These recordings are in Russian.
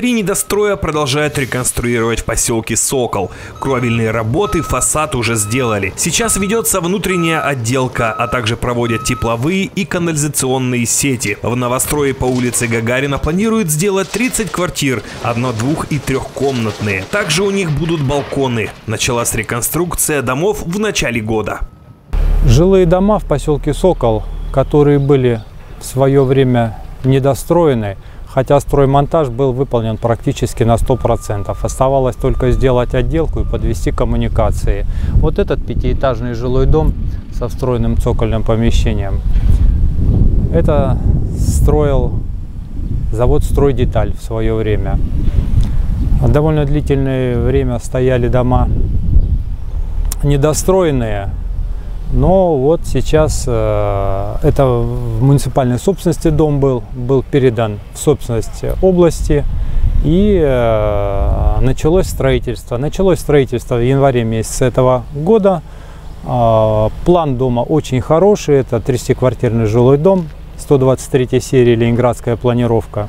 Три недостроя продолжают реконструировать в поселке Сокол. Кровельные работы, фасад уже сделали. Сейчас ведется внутренняя отделка, а также проводят тепловые и канализационные сети. В новострое по улице Гагарина планируют сделать 30 квартир, одно-, двух- и трехкомнатные. Также у них будут балконы. Началась реконструкция домов в начале года. Жилые дома в поселке Сокол, которые были в свое время недостроены, хотя строймонтаж был выполнен практически на 100%. Оставалось только сделать отделку и подвести коммуникации. Вот этот пятиэтажный жилой дом со встроенным цокольным помещением, это строил завод «Стройдеталь» в свое время. Довольно длительное время стояли дома недостроенные. Но вот сейчас это в муниципальной собственности дом был передан в собственность области, и началось строительство. Началось строительство в январе месяце этого года. План дома очень хороший, это 30-квартирный жилой дом, 123 серии, ленинградская планировка.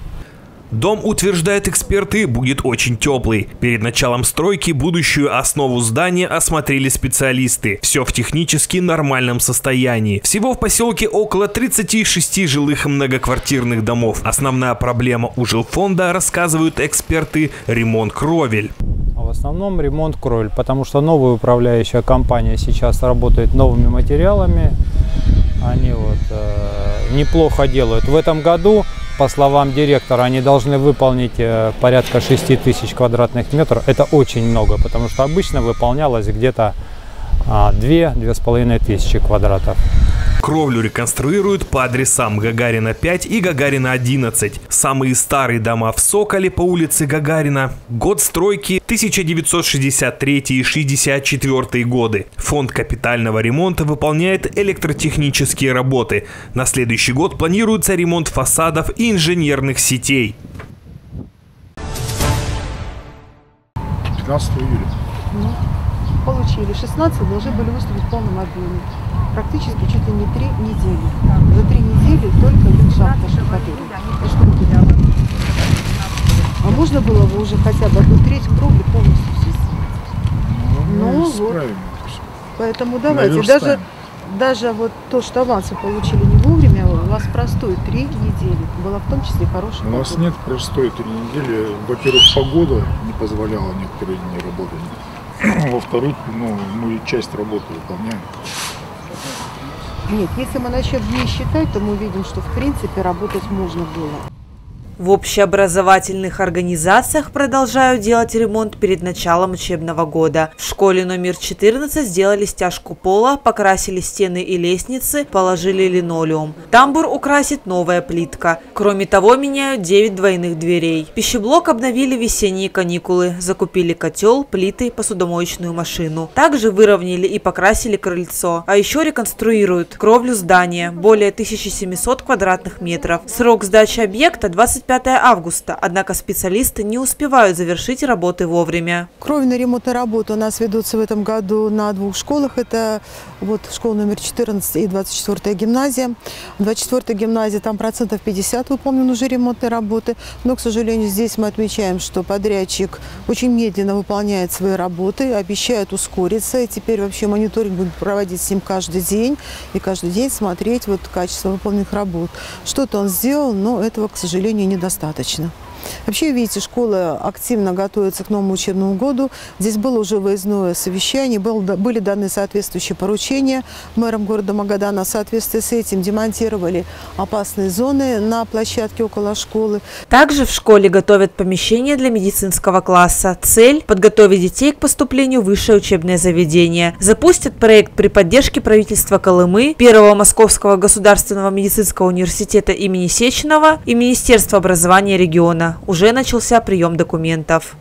Дом, утверждают эксперты, будет очень теплый. Перед началом стройки будущую основу здания осмотрели специалисты. Все в технически нормальном состоянии. Всего в поселке около 36 жилых многоквартирных домов. Основная проблема у жилфонда, рассказывают эксперты, ремонт кровель. В основном ремонт кровель, потому что новая управляющая компания сейчас работает новыми материалами. Они вот неплохо делают. В этом году, по словам директора, они должны выполнить порядка 6000 квадратных метров. Это очень много, потому что обычно выполнялось где-то 2-2,5 тысячи квадратов. Кровлю реконструируют по адресам Гагарина 5 и Гагарина 11. Самые старые дома в Соколе по улице Гагарина. Год стройки 1963-64 годы. Фонд капитального ремонта выполняет электротехнические работы. На следующий год планируется ремонт фасадов и инженерных сетей. 15 июля. Получили. 16 должны были выставить в полном объеме. Практически чуть ли не 3 недели. За 3 недели только ландшафт ошибали. А можно было бы уже хотя бы 1/3 кровли полностью все. Ну вот. Поэтому давайте. Даже вот то, что авансы получили не вовремя, у вас простой 3 недели. Была в том числе хорошая. У нас нет простой 3 недели. Во-первых, погода не позволяла некоторые дни работать. Во-вторых, мы часть работы выполняем. Нет, если мы начнем дни считать, то мы увидим, что в принципе работать можно было. В общеобразовательных организациях продолжают делать ремонт перед началом учебного года. В школе номер 14 сделали стяжку пола, покрасили стены и лестницы, положили линолеум. Тамбур украсит новая плитка. Кроме того, меняют 9 двойных дверей. Пищеблок обновили в весенние каникулы. Закупили котел, плиты, посудомоечную машину. Также выровняли и покрасили крыльцо. А еще реконструируют кровлю здания, более 1700 квадратных метров. Срок сдачи объекта – 25 августа, однако специалисты не успевают завершить работы вовремя. Кровельные ремонтные работы у нас ведутся в этом году на 2 школах. Это вот школа номер 14 и 24-я гимназия. 24-я гимназия, там 50% выполнен уже ремонтные работы. Но, к сожалению, здесь мы отмечаем, что подрядчик очень медленно выполняет свои работы, обещает ускориться. И теперь вообще мониторинг будем проводить с ним каждый день. И каждый день смотреть вот качество выполненных работ. Что-то он сделал, но этого, к сожалению, недостаточно. Вообще, видите, школа активно готовится к новому учебному году. Здесь было уже выездное совещание, были даны соответствующие поручения мэром города Магадана. В соответствии с этим демонтировали опасные зоны на площадке около школы. Также в школе готовят помещение для медицинского класса. Цель – подготовить детей к поступлению в высшее учебное заведение. Запустят проект при поддержке правительства Колымы, Первого Московского государственного медицинского университета имени Сеченова и Министерства образования региона. Уже начался прием документов.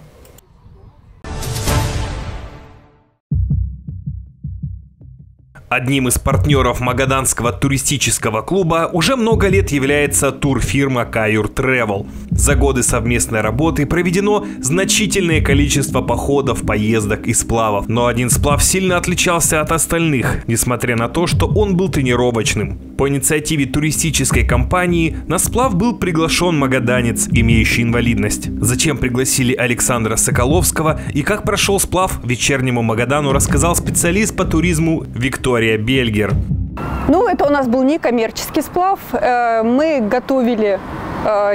Одним из партнеров Магаданского туристического клуба уже много лет является турфирма «Кайур Тревел». За годы совместной работы проведено значительное количество походов, поездок и сплавов, но один сплав сильно отличался от остальных, несмотря на то, что он был тренировочным. По инициативе туристической компании на сплав был приглашен магаданец, имеющий инвалидность. Зачем пригласили Александра Соколовского и как прошел сплав Вечернему Магадану, рассказал специалист по туризму Виктория Бельгер. Ну, это у нас был некоммерческий сплав. Мы готовили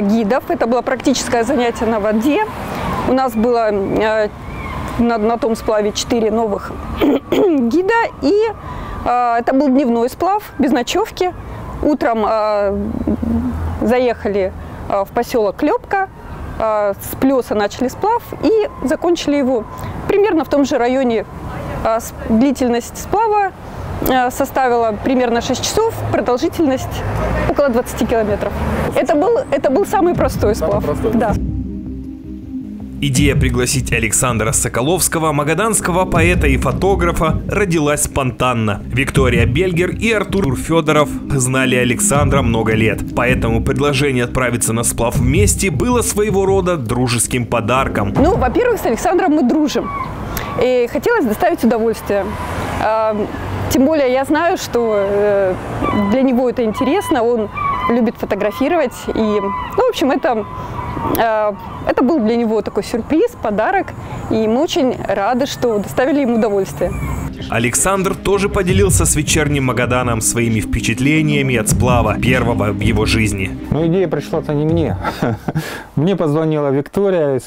гидов. Это было практическое занятие на воде. У нас было на том сплаве 4 новых гида. И это был дневной сплав, без ночевки. Утром заехали в поселок Клепка. С плеса начали сплав и закончили его примерно в том же районе. Длительность сплава составила примерно 6 часов, продолжительность около 20 километров. Это был самый простой сплав. Да. Идея пригласить Александра Соколовского, магаданского поэта и фотографа, родилась спонтанно. Виктория Бельгер и Артур Федоров знали Александра много лет, поэтому предложение отправиться на сплав вместе было своего рода дружеским подарком. Ну, во-первых, с Александром мы дружим, и хотелось доставить удовольствие. Тем более я знаю, что для него это интересно, он любит фотографировать. И, ну, в общем, это был для него такой сюрприз, подарок, и мы очень рады, что доставили ему удовольствие. Александр тоже поделился с Вечерним Магаданом своими впечатлениями от сплава, первого в его жизни. Ну, идея пришла-то не мне. Мне позвонила Виктория из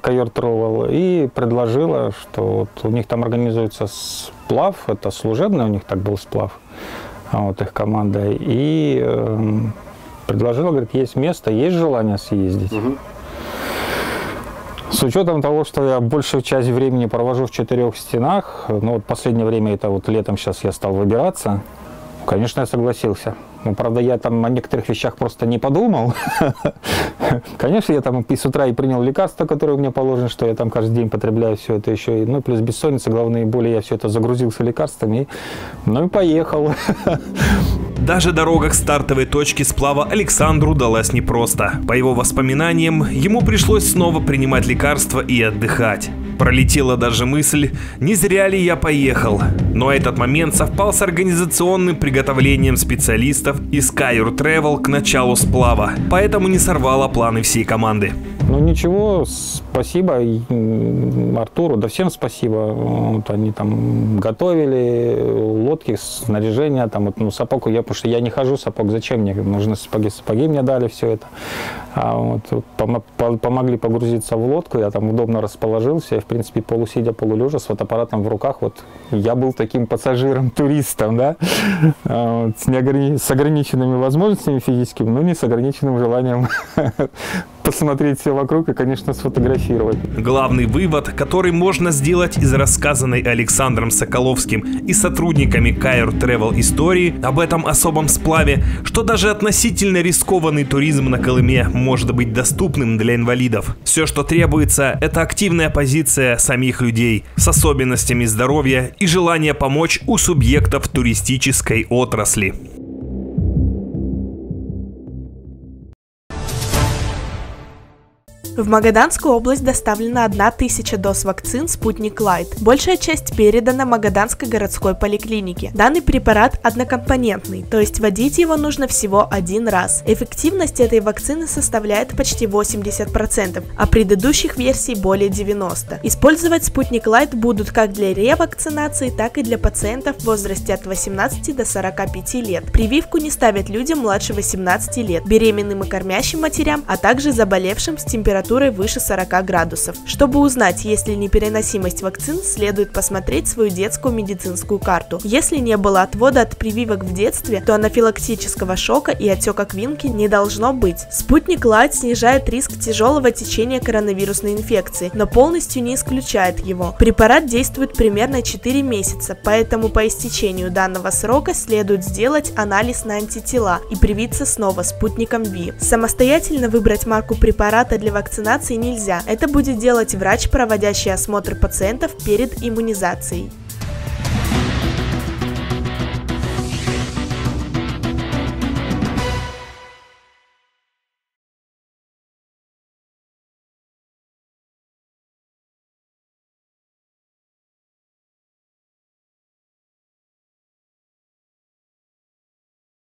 Кайур Тревел и предложила, что вот у них там организуется сплав, это служебный у них так был сплав, вот их команда, и предложила, говорит, есть место, есть желание съездить. С учетом того, что я большую часть времени провожу в 4 стенах, ну вот последнее время, это вот летом сейчас я стал выбираться, конечно, я согласился. Ну, правда, я там о некоторых вещах просто не подумал. Конечно, я там и с утра и принял лекарства, которые у меня положены, что я там каждый день потребляю все это еще. Ну, плюс бессонница, главные боли, я все это загрузился лекарствами, ну и поехал. Даже дорога к стартовой точке сплава Александру далась непросто. По его воспоминаниям, ему пришлось снова принимать лекарства и отдыхать. Пролетела даже мысль, не зря ли я поехал. Но этот момент совпал с организационным приготовлением специалистов из Sky Ur Travel к началу сплава, поэтому не сорвало планы всей команды. Ну ничего, спасибо Артуру, да всем спасибо. Вот они там готовили лодки, снаряжение, там, вот, ну, сапог, потому что я не хожу сапог, зачем мне нужны сапоги, сапоги мне дали все это. А вот, помогли погрузиться в лодку, я там удобно расположился, и, в принципе, полусидя, полулежа, с фотоаппаратом в руках, вот я был таким пассажиром, туристом, да, вот, с ограниченными возможностями физическими, но не с ограниченным желанием посмотреть все вокруг и, конечно, сфотографировать. Главный вывод, который можно сделать из рассказанной Александром Соколовским и сотрудниками Sky Ur Travel истории об этом особом сплаве, что даже относительно рискованный туризм на Колыме может быть доступным для инвалидов. Все, что требуется, это активная позиция самих людей с особенностями здоровья и желание помочь у субъектов туристической отрасли. В Магаданскую область доставлено 1000 доз вакцин «Спутник Лайт». Большая часть передана Магаданской городской поликлинике. Данный препарат однокомпонентный, то есть вводить его нужно всего один раз. Эффективность этой вакцины составляет почти 80%, а предыдущих версий более 90%. Использовать «Спутник Лайт» будут как для ревакцинации, так и для пациентов в возрасте от 18 до 45 лет. Прививку не ставят людям младше 18 лет, беременным и кормящим матерям, а также заболевшим с температурой выше 40 градусов. Чтобы узнать, есть ли непереносимость вакцин, следует посмотреть свою детскую медицинскую карту. Если не было отвода от прививок в детстве, то анафилактического шока и отека квинки не должно быть. Спутник Лайт снижает риск тяжелого течения коронавирусной инфекции, но полностью не исключает его. Препарат действует примерно 4 месяца, поэтому по истечению данного срока следует сделать анализ на антитела и привиться снова спутником V. Самостоятельно выбрать марку препарата для вакцинации нельзя. Это будет делать врач, проводящий осмотр пациентов перед иммунизацией.